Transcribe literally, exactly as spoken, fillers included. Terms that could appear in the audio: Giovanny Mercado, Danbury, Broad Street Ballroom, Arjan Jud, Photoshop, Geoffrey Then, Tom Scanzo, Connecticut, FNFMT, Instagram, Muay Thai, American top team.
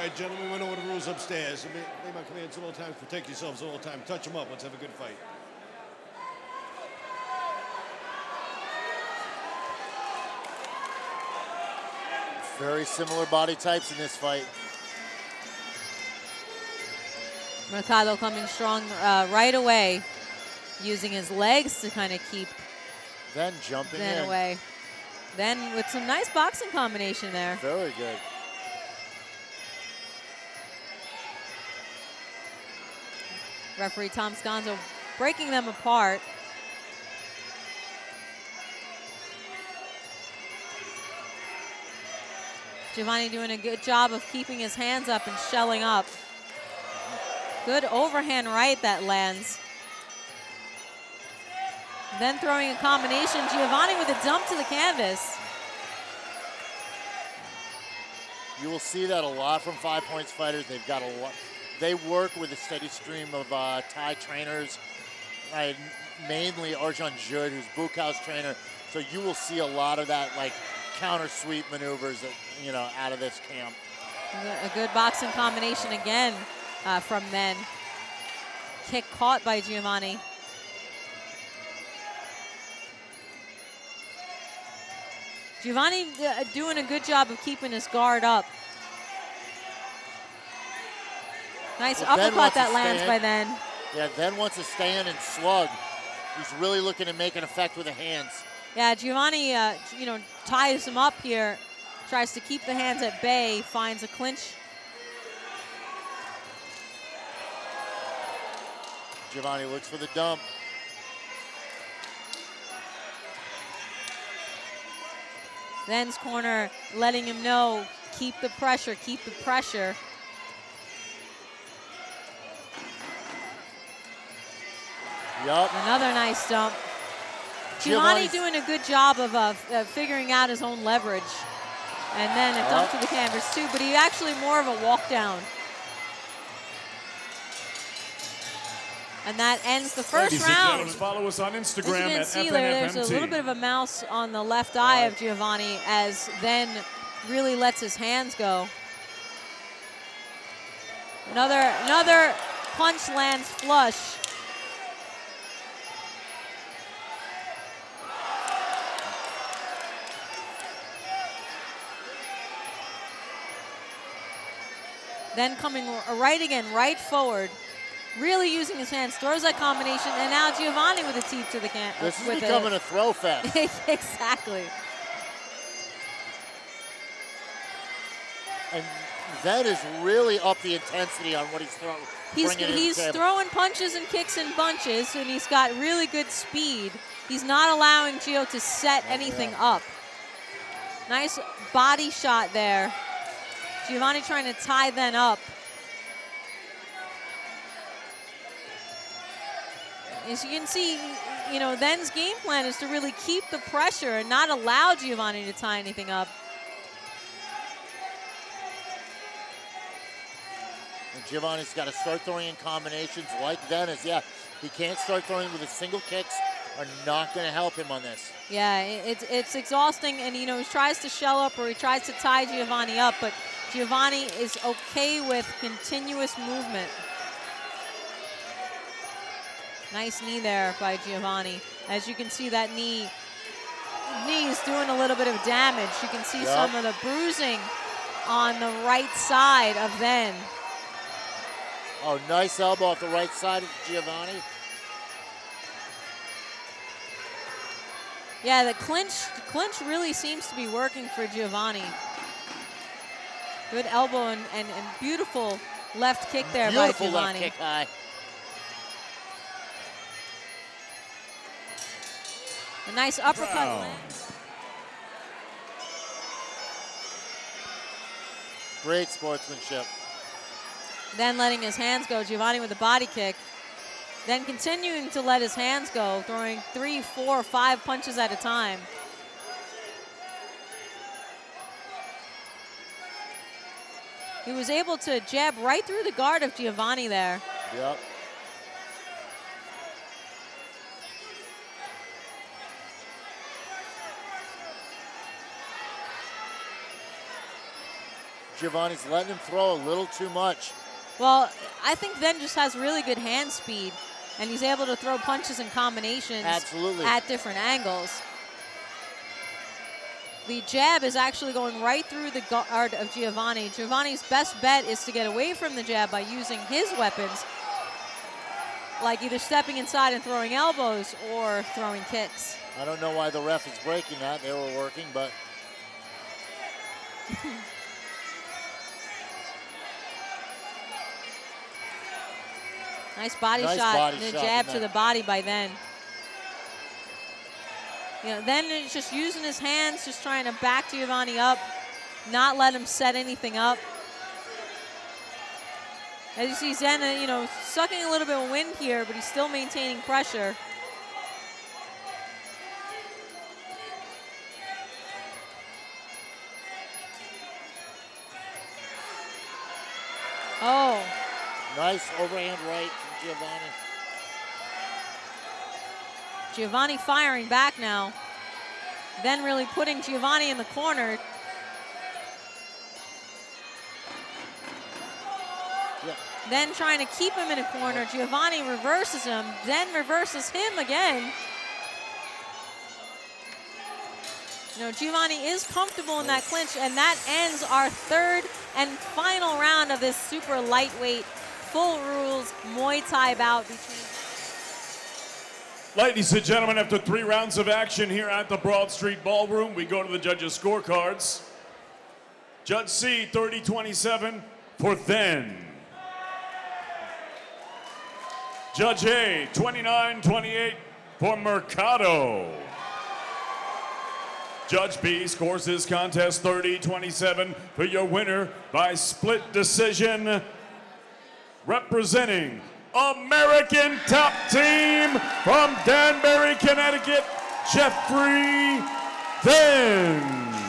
All right, gentlemen, we know what the rules upstairs. Obey my commands at all times. Protect yourselves at all times. Touch them up. Let's have a good fight. Very similar body types in this fight. Mercado coming strong uh, right away, using his legs to kind of keep Then jumping Then in. away. Then with some nice boxing combination there. Very good. Referee Tom Scanzo breaking them apart. Giovanny doing a good job of keeping his hands up and shelling up. Good overhand right that lands. Then throwing a combination. Giovanny with a dump to the canvas. You will see that a lot from Five Points fighters. They've got a lot. They work with a steady stream of uh, Thai trainers, uh, mainly Arjan Jud, who's Bukow's trainer. So you will see a lot of that, like counter sweep maneuvers, that, you know, out of this camp. A good boxing combination again uh, from men. Kick caught by Giovanny. Giovanni uh, doing a good job of keeping his guard up. Nice well, uppercut that lands by Then. Yeah, Then wants to stay in and slug. He's really looking to make an effect with the hands. Yeah, Giovanni, uh, you know, ties him up here, tries to keep the hands at bay, finds a clinch. Giovanni looks for the dump. Then's corner letting him know, keep the pressure, keep the pressure. Yup. Another nice dump. Giovanni doing a good job of uh, uh, figuring out his own leverage. And then a dump yep. to the canvas too, but he actually more of a walk down. And that ends the first Ladies round. Follow us on Instagram at F N F M T. There's a little bit of a mouse on the left eye of Giovanni as Then really lets his hands go. Another, another punch lands flush. Then coming right again, right forward. Really using his hands, throws that combination, and now Giovanni with a teep to the can. This is with becoming a, a throw fest. Exactly. And that is really up the intensity on what he's throwing. He's, he's throwing punches and kicks and bunches, and he's got really good speed. He's not allowing Gio to set oh, anything yeah. up. Nice body shot there. Giovanni trying to tie Then up. As you can see, you know, Then's game plan is to really keep the pressure and not allow Giovanni to tie anything up. And Giovanni's got to start throwing in combinations like Then. Is, yeah, he can't start throwing with his single kicks are not going to help him on this. Yeah, it's, it's exhausting. And, you know, he tries to shell up or he tries to tie Giovanni up, but Giovanni is okay with continuous movement. Nice knee there by Giovanni. As you can see, that knee knee is doing a little bit of damage. You can see yep. some of the bruising on the right side of Then. Oh, nice elbow off the right side of Giovanni. Yeah, the clinch, the clinch really seems to be working for Giovanni. Good elbow and, and, and beautiful left kick there beautiful by Giovanni. Left kick high. A nice uppercut. Wow. Great sportsmanship. Then letting his hands go. Giovanni with a body kick. Then continuing to let his hands go, throwing three, four, five punches at a time. He was able to jab right through the guard of Giovanni there. Yep. Giovanni's letting him throw a little too much. Well, I think Then just has really good hand speed, and he's able to throw punches and combinations Absolutely. at different angles. The jab is actually going right through the guard of Giovanny. Giovanni's best bet is to get away from the jab by using his weapons, like either stepping inside and throwing elbows or throwing kicks. I don't know why the ref is breaking that. They were working, but... Nice body nice shot body and a shot jab to the body by Then. You know, Then is just using his hands, just trying to back Giovanny up, not let him set anything up. As you see, Then, you know, sucking a little bit of wind here, but he's still maintaining pressure. Oh. Nice overhand right from Giovanny. Giovanni firing back now. Then really putting Giovanni in the corner. Yeah. Then trying to keep him in a corner. Giovanni reverses him, then reverses him again. You know, Giovanni is comfortable in that clinch, and that ends our third and final round of this super lightweight, full rules Muay Thai bout between. Ladies and gentlemen, after three rounds of action here at the Broad Street Ballroom, we go to the judges' scorecards. Judge C, thirty twenty-seven for Then. Judge A, twenty-nine twenty-eight for Mercado. Judge B scores his contest thirty twenty-seven for your winner by split decision, representing American Top Team from Danbury, Connecticut, Geoffrey Then.